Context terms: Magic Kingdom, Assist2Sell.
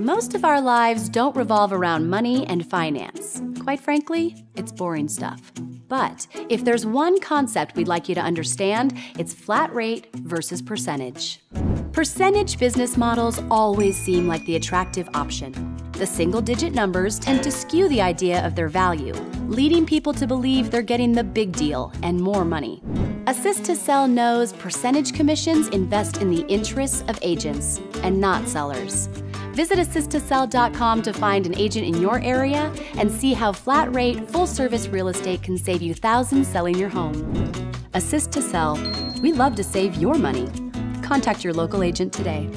Most of our lives don't revolve around money and finance. Quite frankly, it's boring stuff. But if there's one concept we'd like you to understand, it's flat rate versus percentage. Percentage business models always seem like the attractive option. The single-digit numbers tend to skew the idea of their value, leading people to believe they're getting the big deal and more money. Assist2Sell knows percentage commissions invest in the interests of agents and not sellers. Visit assist2sell.com to find an agent in your area and see how flat rate, full-service real estate can save you thousands selling your home. Assist2Sell, we love to save your money. Contact your local agent today.